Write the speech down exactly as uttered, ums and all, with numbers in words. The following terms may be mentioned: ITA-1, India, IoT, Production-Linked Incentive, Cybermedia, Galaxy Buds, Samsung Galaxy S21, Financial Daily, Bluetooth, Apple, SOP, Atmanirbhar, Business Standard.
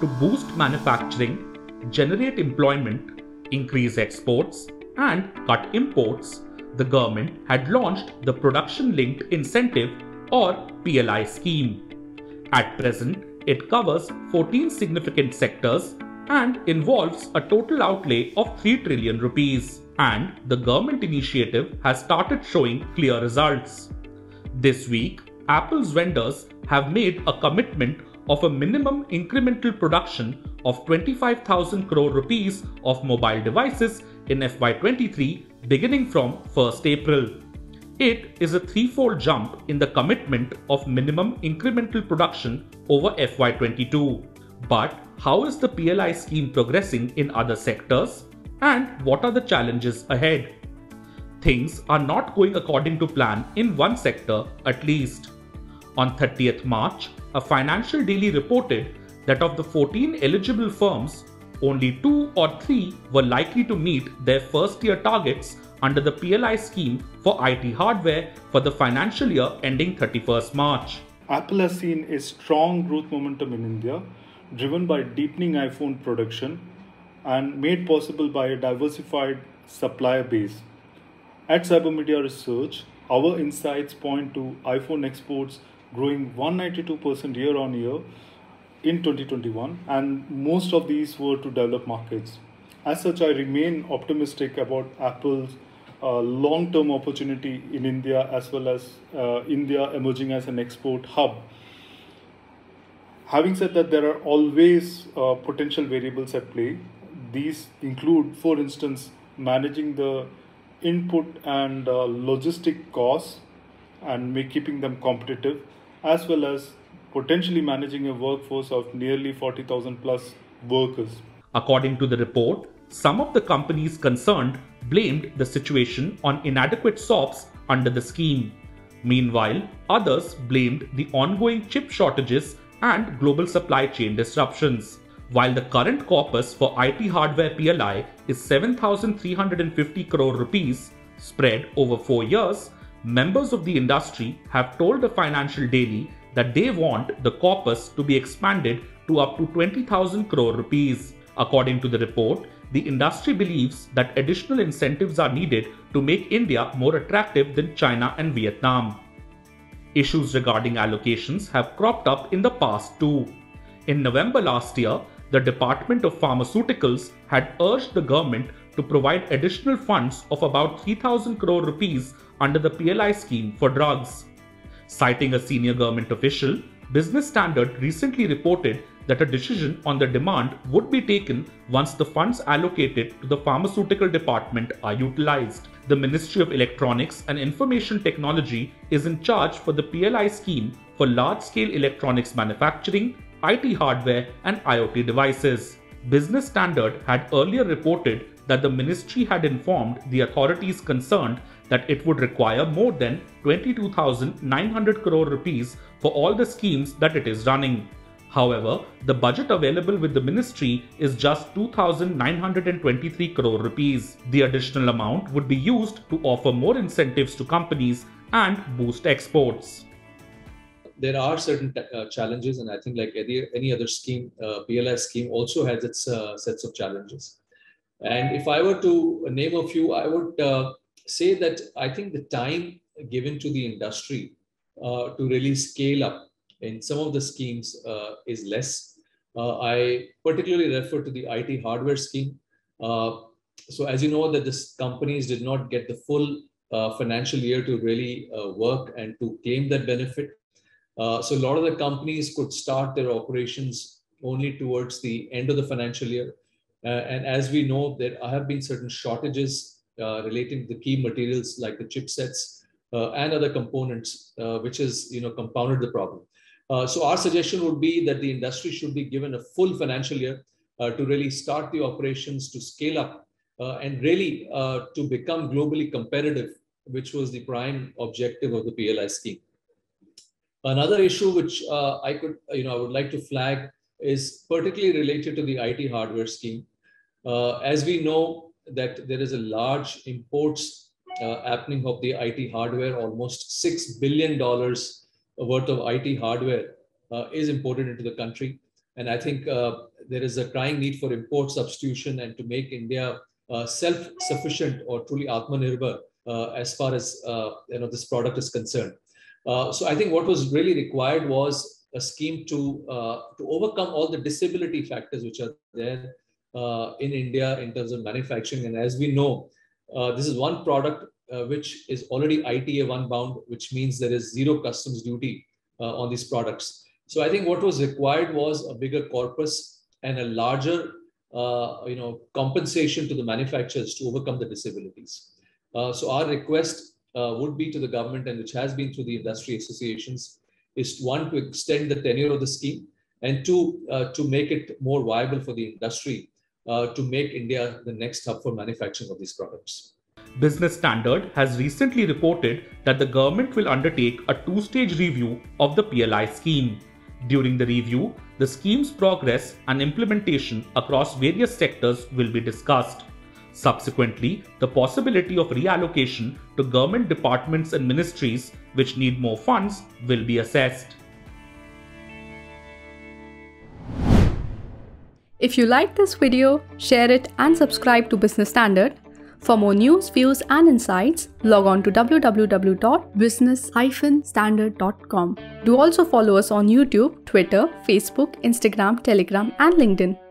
to boost manufacturing, generate employment, increase exports, and cut imports, the government had launched the Production-Linked Incentive or P L I scheme. At present, it covers fourteen significant sectors and involves a total outlay of three trillion rupees. And the government initiative has started showing clear results. This week, Apple's vendors have made a commitment of a minimum incremental production of twenty-five thousand crore rupees of mobile devices in F Y twenty-three beginning from first April. It is a threefold jump in the commitment of minimum incremental production over F Y twenty-two. But how is the P L I scheme progressing in other sectors? And what are the challenges ahead? Things are not going according to plan in one sector at least. On thirtieth March, a Financial Daily reported that of the fourteen eligible firms, only two or three were likely to meet their first-year targets under the P L I scheme for I T hardware for the financial year ending thirty-first March. Apple has seen a strong growth momentum in India, driven by deepening iPhone production and made possible by a diversified supplier base. At Cybermedia Research, our insights point to iPhone exports growing one hundred ninety-two percent year-on-year in twenty twenty-one, and most of these were to developed markets. As such, I remain optimistic about Apple's uh, long-term opportunity in India, as well as uh, India emerging as an export hub. Having said that, there are always uh, potential variables at play. These include, for instance, managing the input and uh, logistic costs and make, keeping them competitive, as well as potentially managing a workforce of nearly forty thousand plus workers. According to the report, some of the companies concerned blamed the situation on inadequate S O Ps under the scheme. Meanwhile, others blamed the ongoing chip shortages and global supply chain disruptions. While the current corpus for I T hardware P L I is seven thousand three hundred fifty crore rupees spread over four years, members of the industry have told the Financial Daily that they want the corpus to be expanded to up to twenty thousand crore rupees. According to the report, the industry believes that additional incentives are needed to make India more attractive than China and Vietnam. Issues regarding allocations have cropped up in the past too. In November last year, the Department of Pharmaceuticals had urged the government to provide additional funds of about three thousand crore rupees under the P L I scheme for drugs. Citing a senior government official, Business Standard recently reported that a decision on the demand would be taken once the funds allocated to the pharmaceutical department are utilized. The Ministry of Electronics and Information Technology is in charge for the P L I scheme for large-scale electronics manufacturing, I T hardware, and IoT devices. Business Standard had earlier reported that the ministry had informed the authorities concerned that it would require more than twenty-two thousand nine hundred crore rupees for all the schemes that it is running. However, the budget available with the ministry is just two thousand nine hundred twenty-three crore rupees. The additional amount would be used to offer more incentives to companies and boost exports. There are certain uh, challenges, and I think like any, any other scheme, uh, P L I scheme also has its uh, sets of challenges. And if I were to name a few, I would uh, say that I think the time given to the industry uh, to really scale up in some of the schemes uh, is less. Uh, I particularly refer to the I T hardware scheme. Uh, so as you know, that these companies did not get the full uh, financial year to really uh, work and to claim that benefit. Uh, so a lot of the companies could start their operations only towards the end of the financial year. Uh, and as we know, there have been certain shortages uh, relating to the key materials like the chipsets uh, and other components, uh, which has you know, compounded the problem. Uh, so our suggestion would be that the industry should be given a full financial year uh, to really start the operations, to scale up uh, and really uh, to become globally competitive, which was the prime objective of the P L I scheme. Another issue which uh, I could, you know, I would like to flag is particularly related to the I T hardware scheme. Uh, as we know that there is a large imports uh, happening of the I T hardware, almost six billion dollars worth of I T hardware uh, is imported into the country. And I think uh, there is a crying need for import substitution and to make India uh, self-sufficient or truly Atmanirbhar uh, as far as uh, you know this product is concerned. Uh, so I think what was really required was a scheme to uh, to overcome all the disability factors which are there uh, in India in terms of manufacturing. And as we know, uh, this is one product uh, which is already I T A one bound, which means there is zero customs duty uh, on these products. So I think what was required was a bigger corpus and a larger uh, you know, compensation to the manufacturers to overcome the disabilities. Uh, so our request uh, would be to the government, and which has been through the industry associations, is one, to extend the tenure of the scheme, and two, uh, to make it more viable for the industry uh, to make India the next hub for manufacturing of these products. Business Standard has recently reported that the government will undertake a two-stage review of the P L I scheme. During the review, the scheme's progress and implementation across various sectors will be discussed. Subsequently, the possibility of reallocation to government departments and ministries which need more funds will be assessed. If you like this video, share it and subscribe to Business Standard. For more news, views and insights, log on to w w w dot business dash standard dot com. Do also follow us on YouTube, Twitter, Facebook, Instagram, Telegram and LinkedIn.